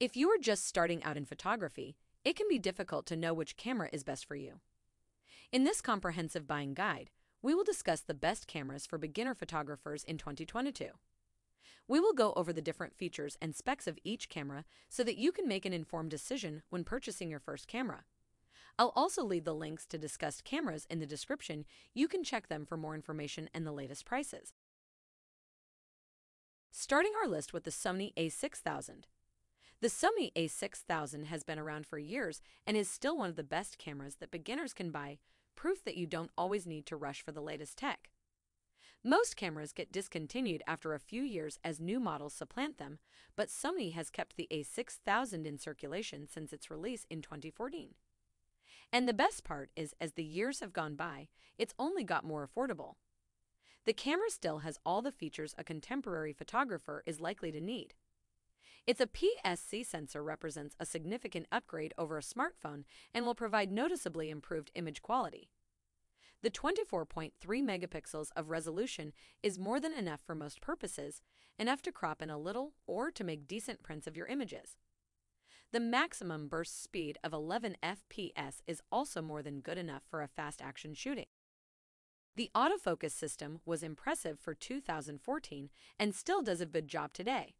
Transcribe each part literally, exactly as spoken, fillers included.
If you are just starting out in photography, it can be difficult to know which camera is best for you. In this comprehensive buying guide, we will discuss the best cameras for beginner photographers in twenty twenty-two. We will go over the different features and specs of each camera so that you can make an informed decision when purchasing your first camera. I'll also leave the links to discussed cameras in the description. You can check them for more information and the latest prices. Starting our list with the Sony A six thousand. The Sony A six thousand has been around for years and is still one of the best cameras that beginners can buy, proof that you don't always need to rush for the latest tech. Most cameras get discontinued after a few years as new models supplant them, but Sony has kept the A six thousand in circulation since its release in twenty fourteen. And the best part is, as the years have gone by, it's only got more affordable. The camera still has all the features a contemporary photographer is likely to need. Its a P S C sensor represents a significant upgrade over a smartphone and will provide noticeably improved image quality. The twenty-four point three megapixels of resolution is more than enough for most purposes, enough to crop in a little or to make decent prints of your images. The maximum burst speed of eleven F P S is also more than good enough for a fast action shooting. The autofocus system was impressive for two thousand fourteen and still does a good job today.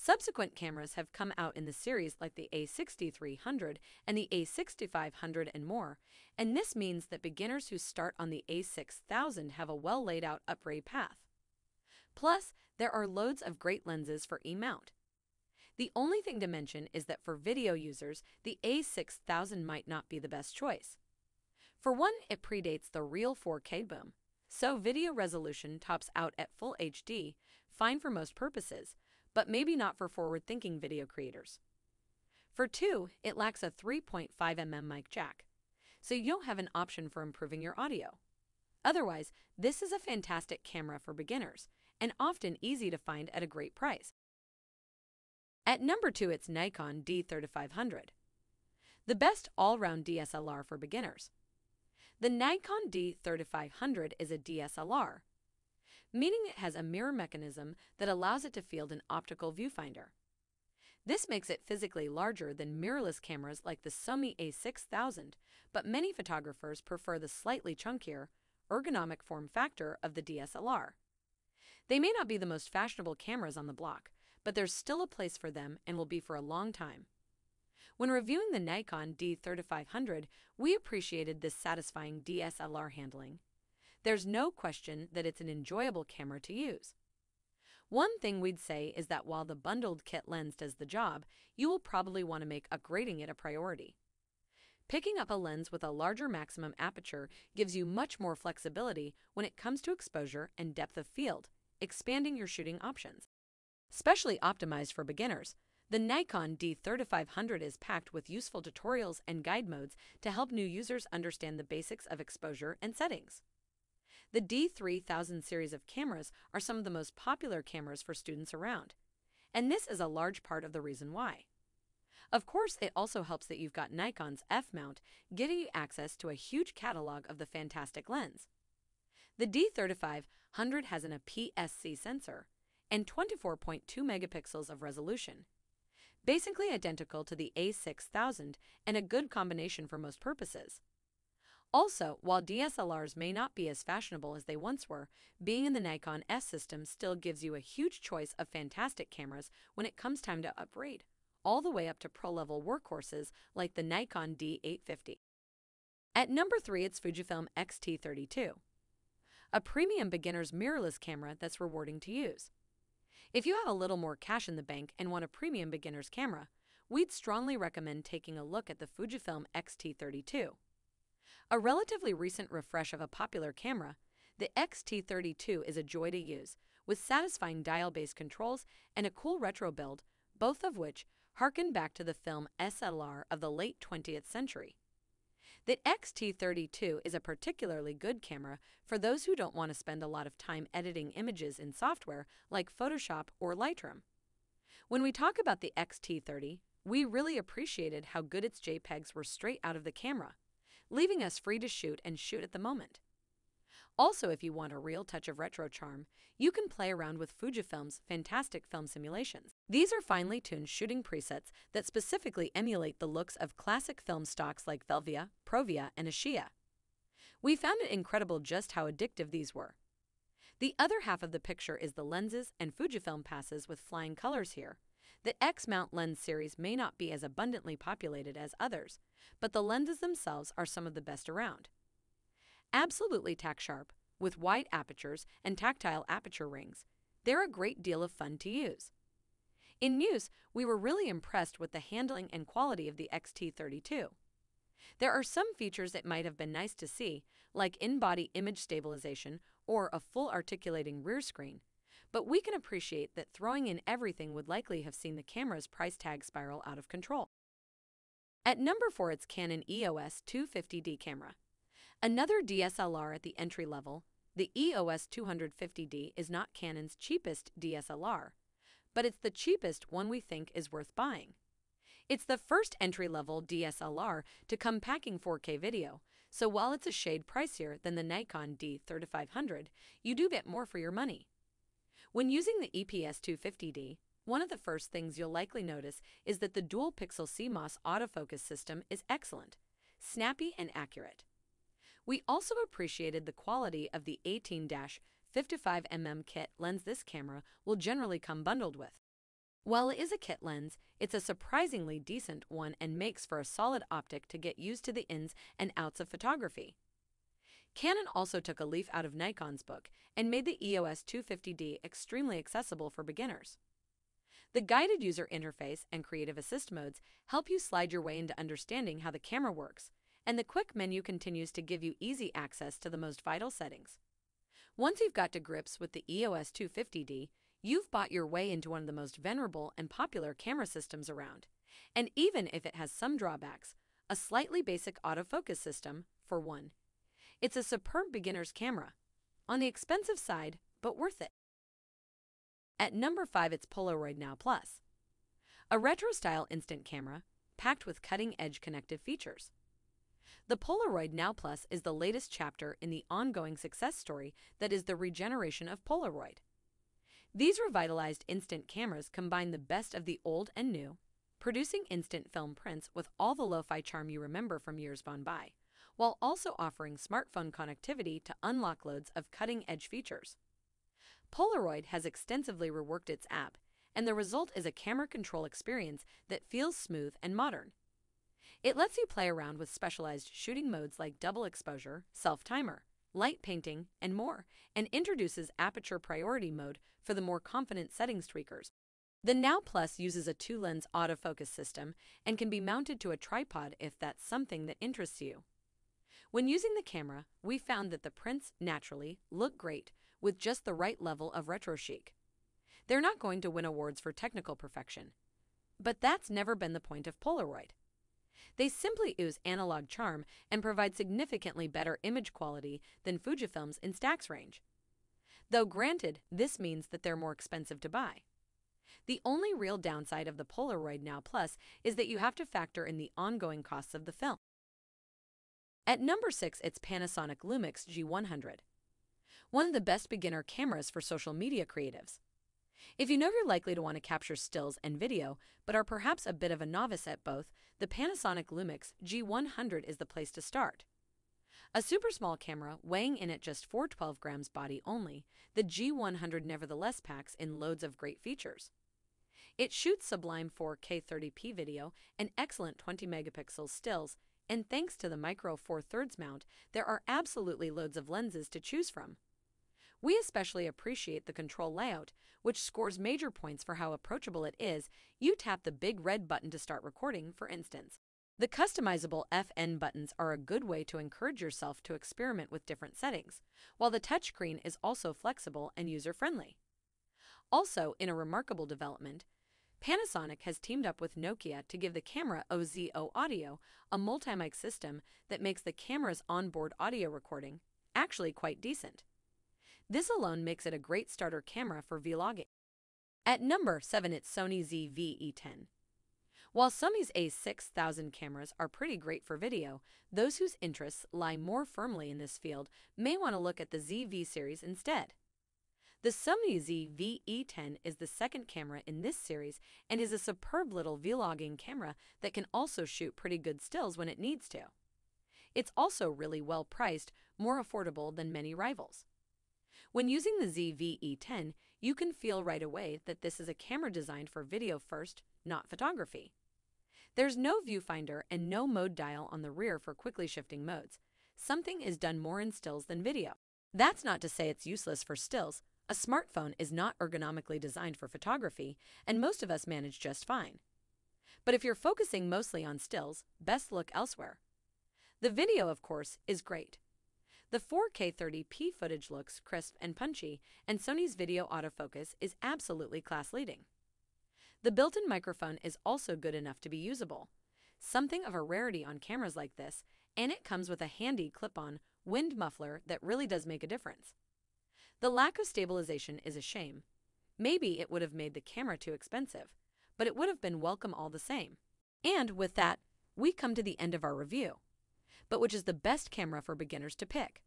Subsequent cameras have come out in the series like the A sixty-three hundred and the A sixty-five hundred and more, and this means that beginners who start on the A six thousand have a well-laid-out upgrade path. Plus, there are loads of great lenses for E-mount. The only thing to mention is that for video users, the A six thousand might not be the best choice. For one, it predates the real four K boom, so video resolution tops out at full H D, fine for most purposes, but maybe not for forward-thinking video creators. For two, it lacks a three point five millimeter mic jack, so you'll have an option for improving your audio. Otherwise, this is a fantastic camera for beginners, and often easy to find at a great price. At number two, it's Nikon D thirty-five hundred, the best all-round D S L R for beginners. The Nikon D thirty-five hundred is a D S L R, meaning it has a mirror mechanism that allows it to field an optical viewfinder. This makes it physically larger than mirrorless cameras like the Sony A six thousand, but many photographers prefer the slightly chunkier, ergonomic form factor of the D S L R. They may not be the most fashionable cameras on the block, but there's still a place for them and will be for a long time. When reviewing the Nikon D thirty-five hundred, we appreciated this satisfying D S L R handling. There's no question that it's an enjoyable camera to use. One thing we'd say is that while the bundled kit lens does the job, you will probably want to make upgrading it a priority. Picking up a lens with a larger maximum aperture gives you much more flexibility when it comes to exposure and depth of field, expanding your shooting options. Specially optimized for beginners, the Nikon D thirty-five hundred is packed with useful tutorials and guide modes to help new users understand the basics of exposure and settings. The D three thousand series of cameras are some of the most popular cameras for students around, and this is a large part of the reason why. Of course, it also helps that you've got Nikon's F-mount, giving you access to a huge catalog of the fantastic lens. The D thirty-five hundred has an P S C sensor and twenty-four point two megapixels of resolution, basically identical to the A six thousand and a good combination for most purposes. Also, while D S L Rs may not be as fashionable as they once were, being in the Nikon S system still gives you a huge choice of fantastic cameras when it comes time to upgrade, all the way up to pro-level workhorses like the Nikon D eight fifty. At number three, it's Fujifilm X T thirty-two, a premium beginner's mirrorless camera that's rewarding to use. If you have a little more cash in the bank and want a premium beginner's camera, we'd strongly recommend taking a look at the Fujifilm X T thirty-two. A relatively recent refresh of a popular camera, the X T thirty-two is a joy to use, with satisfying dial-based controls and a cool retro build, both of which harken back to the film S L R of the late twentieth century. The X T thirty-two is a particularly good camera for those who don't want to spend a lot of time editing images in software like Photoshop or Lightroom. When we talk about the X T thirty, we really appreciated how good its JPEGs were straight out of the camera, leaving us free to shoot and shoot at the moment. Also, if you want a real touch of retro charm, you can play around with Fujifilm's fantastic film simulations. These are finely tuned shooting presets that specifically emulate the looks of classic film stocks like Velvia, Provia, and Astia. We found it incredible just how addictive these were. The other half of the picture is the lenses, and Fujifilm passes with flying colors here. The X-mount lens series may not be as abundantly populated as others, but the lenses themselves are some of the best around. Absolutely tack-sharp, with wide apertures and tactile aperture rings, they're a great deal of fun to use. In use, we were really impressed with the handling and quality of the X T thirty two. There are some features that might have been nice to see, like in-body image stabilization or a full articulating rear screen, but we can appreciate that throwing in everything would likely have seen the camera's price tag spiral out of control. At number four, it's Canon E O S two fifty D camera. Another D S L R at the entry level, the E O S two fifty D is not Canon's cheapest D S L R, but it's the cheapest one we think is worth buying. It's the first entry-level D S L R to come packing four K video, so while it's a shade pricier than the Nikon D thirty-five hundred, you do get more for your money. When using the E P S two fifty D, one of the first things you'll likely notice is that the dual-pixel C M O S autofocus system is excellent, snappy and accurate. We also appreciated the quality of the eighteen to fifty-five millimeter kit lens this camera will generally come bundled with. While it is a kit lens, it's a surprisingly decent one and makes for a solid optic to get used to the ins and outs of photography. Canon also took a leaf out of Nikon's book and made the E O S two fifty D extremely accessible for beginners. The guided user interface and creative assist modes help you slide your way into understanding how the camera works, and the quick menu continues to give you easy access to the most vital settings. Once you've got to grips with the E O S two fifty D, you've bought your way into one of the most venerable and popular camera systems around. And even if it has some drawbacks, a slightly basic autofocus system, for one, it's a superb beginner's camera. On the expensive side, but worth it. At number five, it's Polaroid Now Plus. A retro-style instant camera, packed with cutting-edge connective features. The Polaroid Now Plus is the latest chapter in the ongoing success story that is the regeneration of Polaroid. These revitalized instant cameras combine the best of the old and new, producing instant film prints with all the lo-fi charm you remember from years gone by, while also offering smartphone connectivity to unlock loads of cutting-edge features. Polaroid has extensively reworked its app, and the result is a camera control experience that feels smooth and modern. It lets you play around with specialized shooting modes like double exposure, self-timer, light painting, and more, and introduces aperture priority mode for the more confident settings tweakers. The Now Plus uses a two-lens autofocus system and can be mounted to a tripod if that's something that interests you. When using the camera, we found that the prints, naturally, look great with just the right level of retro chic. They're not going to win awards for technical perfection, but that's never been the point of Polaroid. They simply ooze analog charm and provide significantly better image quality than Fujifilm's Instax range. Though granted, this means that they're more expensive to buy. The only real downside of the Polaroid Now Plus is that you have to factor in the ongoing costs of the film. At number six, it's Panasonic Lumix G one hundred. One of the best beginner cameras for social media creatives. If you know you're likely to want to capture stills and video, but are perhaps a bit of a novice at both, the Panasonic Lumix G one hundred is the place to start. A super small camera weighing in at just four hundred twelve grams body only, the G one hundred nevertheless packs in loads of great features. It shoots sublime four K thirty P video and excellent twenty megapixel stills, and thanks to the Micro Four Thirds mount, there are absolutely loads of lenses to choose from. We especially appreciate the control layout, which scores major points for how approachable it is. You tap the big red button to start recording, for instance. The customizable F N buttons are a good way to encourage yourself to experiment with different settings, while the touchscreen is also flexible and user-friendly. Also, in a remarkable development, Panasonic has teamed up with Nokia to give the camera O Z O Audio, a multi-mic system that makes the camera's onboard audio recording actually quite decent. This alone makes it a great starter camera for vlogging. At number seven, it's Sony Z V E ten. While Sony's A six thousand cameras are pretty great for video, those whose interests lie more firmly in this field may want to look at the Z V series instead. The Sony Z V E ten is the second camera in this series and is a superb little vlogging camera that can also shoot pretty good stills when it needs to. It's also really well priced, more affordable than many rivals. When using the Z V E ten, you can feel right away that this is a camera designed for video first, not photography. There's no viewfinder and no mode dial on the rear for quickly shifting modes. Something is done more in stills than video. That's not to say it's useless for stills. A smartphone is not ergonomically designed for photography, and most of us manage just fine. But if you're focusing mostly on stills, best look elsewhere. The video, of course, is great. The four K thirty P footage looks crisp and punchy, and Sony's video autofocus is absolutely class-leading. The built-in microphone is also good enough to be usable, something of a rarity on cameras like this, and it comes with a handy clip-on wind muffler that really does make a difference. The lack of stabilization is a shame. Maybe it would have made the camera too expensive, but it would have been welcome all the same. And with that, we come to the end of our review. But which is the best camera for beginners to pick?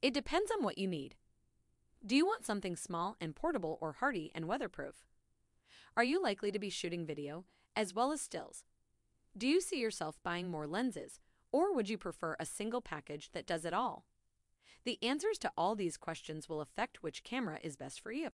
It depends on what you need. Do you want something small and portable or hardy and weatherproof? Are you likely to be shooting video as well as stills? Do you see yourself buying more lenses, or would you prefer a single package that does it all? The answers to all these questions will affect which camera is best for you.